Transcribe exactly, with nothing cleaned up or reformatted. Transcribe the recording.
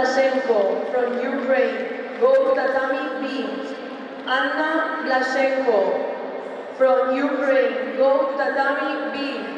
Blasenko from Ukraine, gold tatami beams. Anna Blasenko from Ukraine, gold tatami beams.